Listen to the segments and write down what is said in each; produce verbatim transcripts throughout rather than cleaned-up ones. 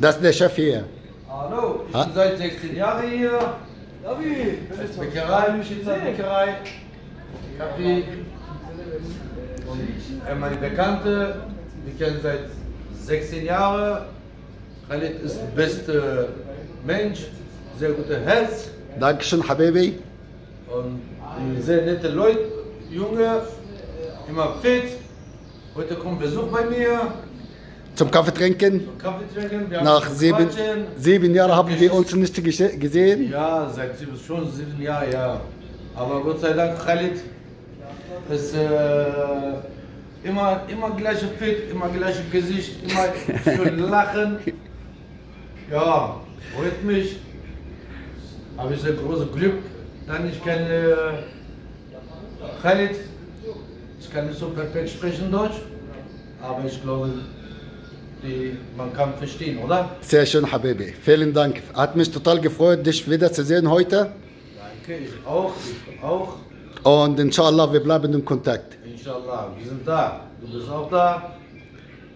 Das ist der Chef hier. Hallo, ich bin seit sechzehn Jahren hier. David, das ist Bäckerei, Lüschitzer Bäckerei. Kaffee. Und meine Bekannte, wir kennen seit sechzehn Jahren. Khalid ist der beste Mensch, sehr gutes Herz. Dankeschön, Habibi. Und sehr nette Leute, Junge, immer fit. Heute kommt Besuch bei mir. Zum Kaffee trinken. Zum Kaffee trinken. Wir Nach sieben, sieben Jahren haben wir uns nicht gesehen. Ja, seit sieben, schon sieben Jahren, ja. Aber Gott sei Dank, Khalid ist äh, immer, immer gleiche Fit, immer gleiche Gesicht, immer schön lachen. Ja, freut mich. Habe ich sehr großes Glück. Dann ich kenne äh, Khalid. Ich kann nicht so perfekt sprechen Deutsch, aber ich glaube, die, man kann verstehen, oder? Sehr schön, Habibi. Vielen Dank. Hat mich total gefreut, dich wieder zu sehen heute. Danke, ich auch. Ich auch. Und inshallah, wir bleiben in Kontakt. Inshallah, wir sind da. Du bist auch da.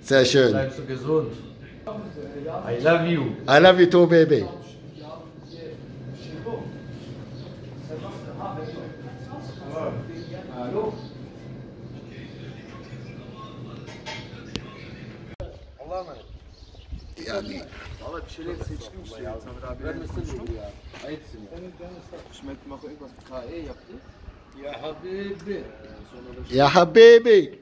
Sehr schön. Bleibst du gesund. I love you. I love you too, baby. Hallo. Yani valla bir şeyler seçtim işte ya. Ben mesela ya. Ayıpsın ya. Şmet Mako ilk başta K E yaptı. Ya Habibi. Ya Habibi.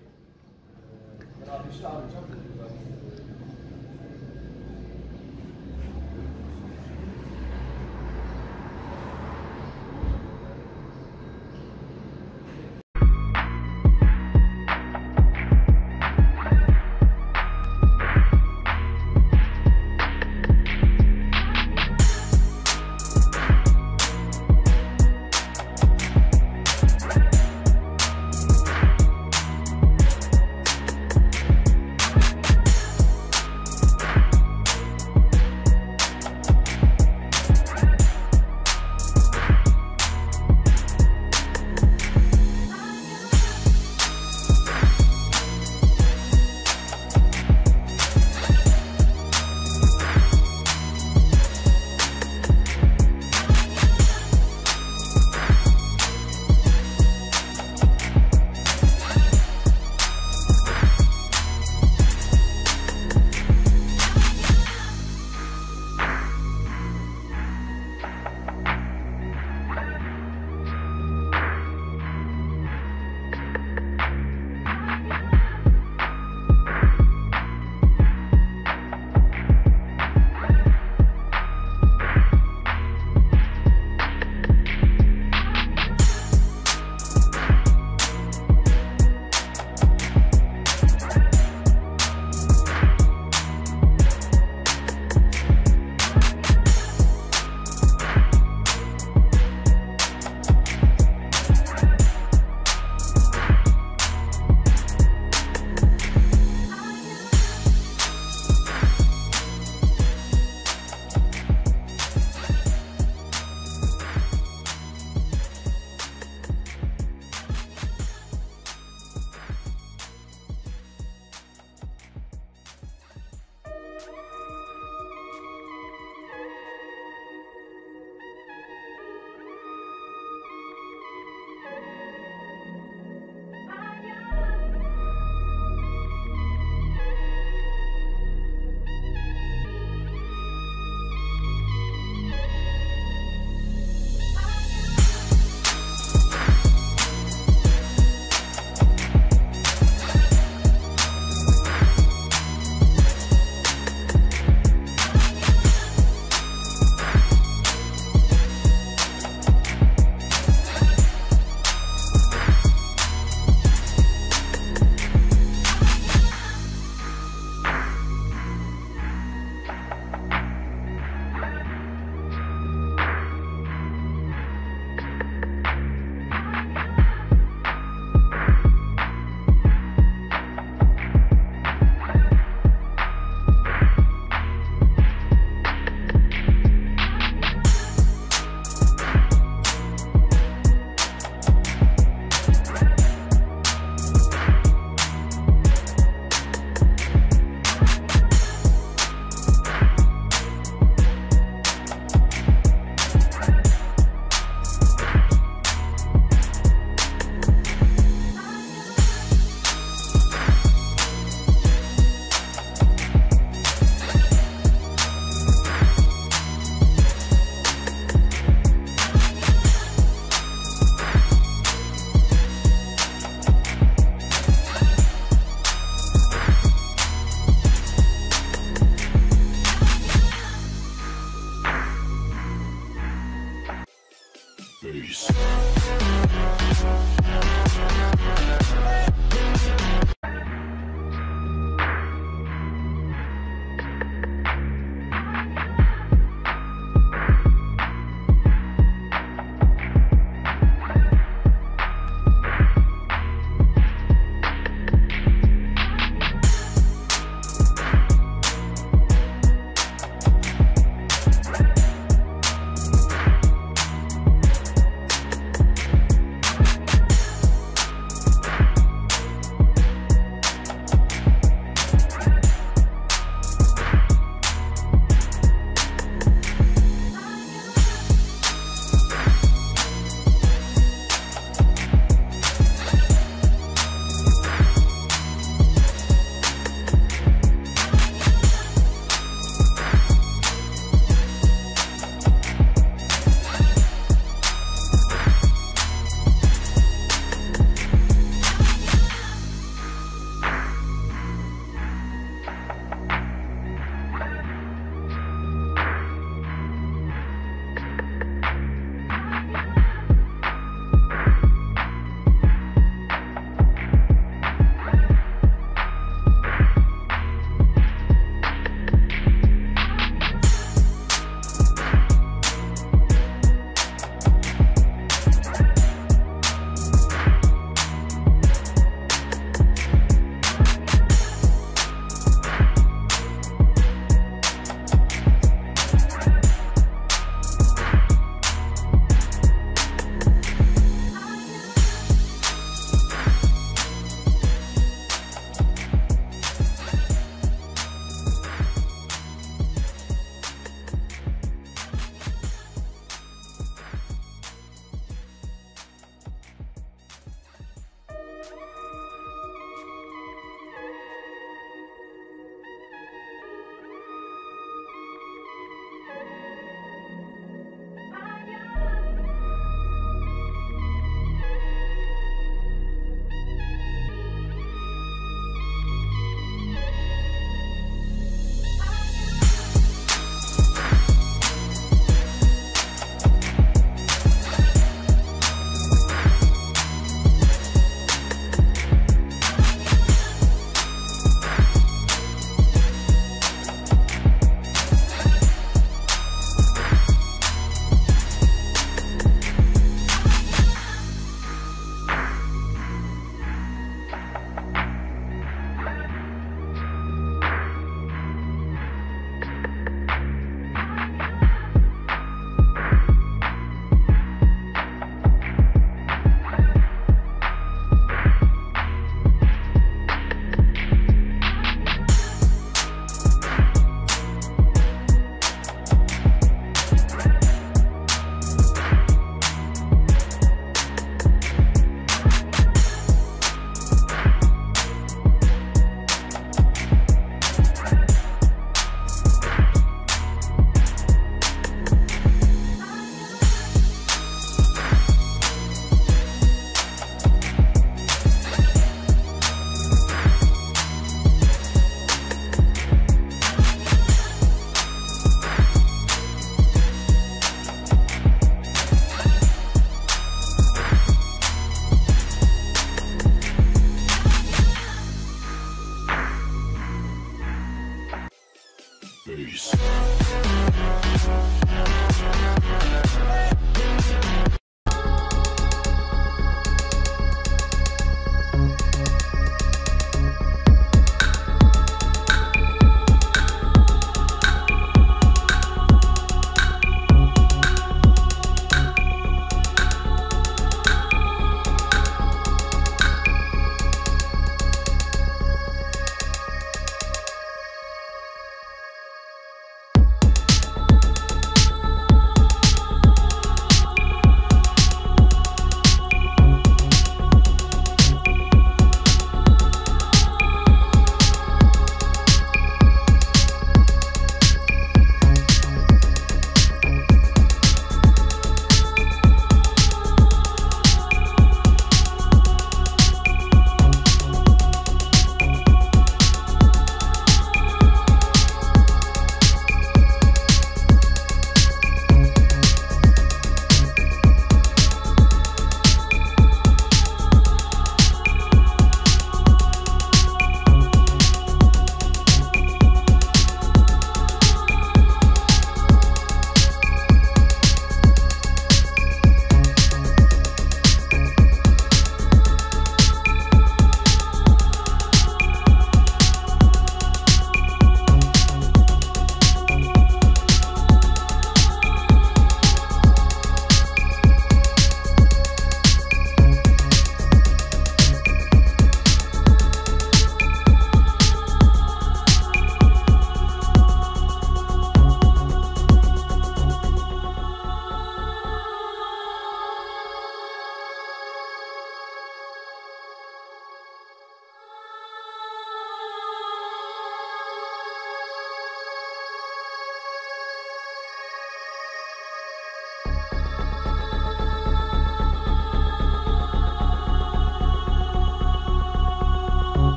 Peace.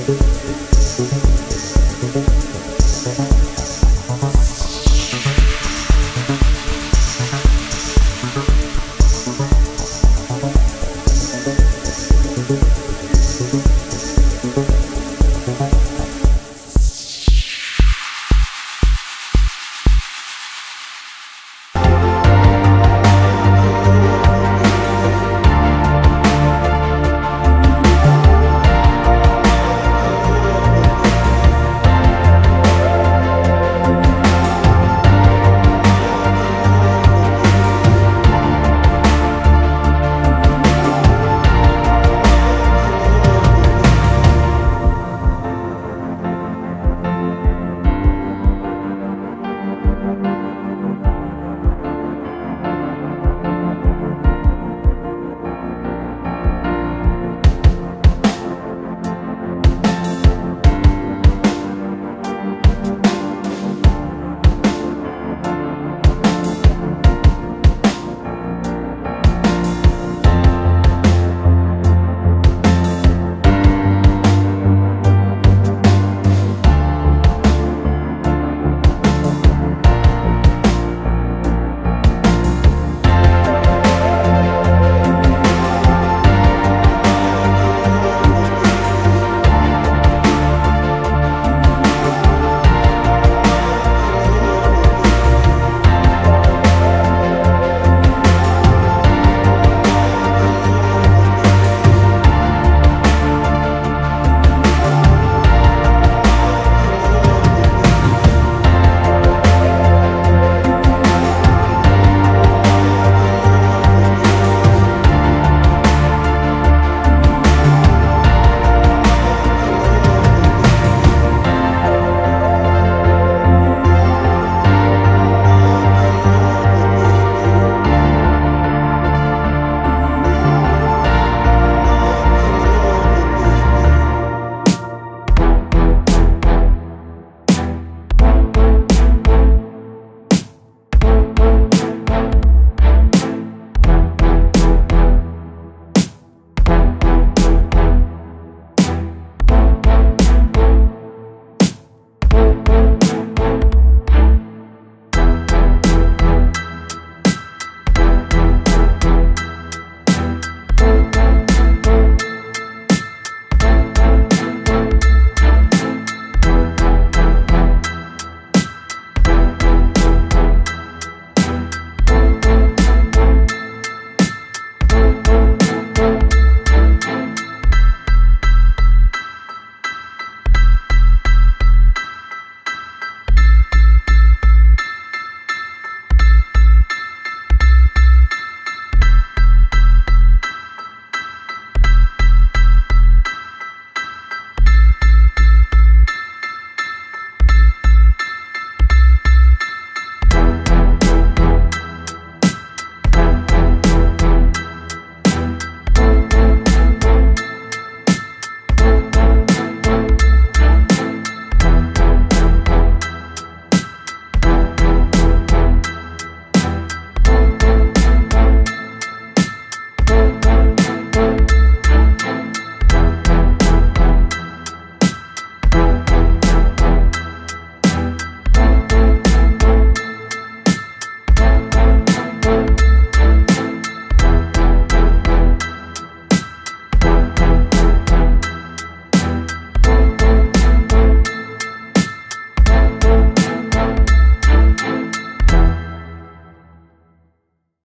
Thank you.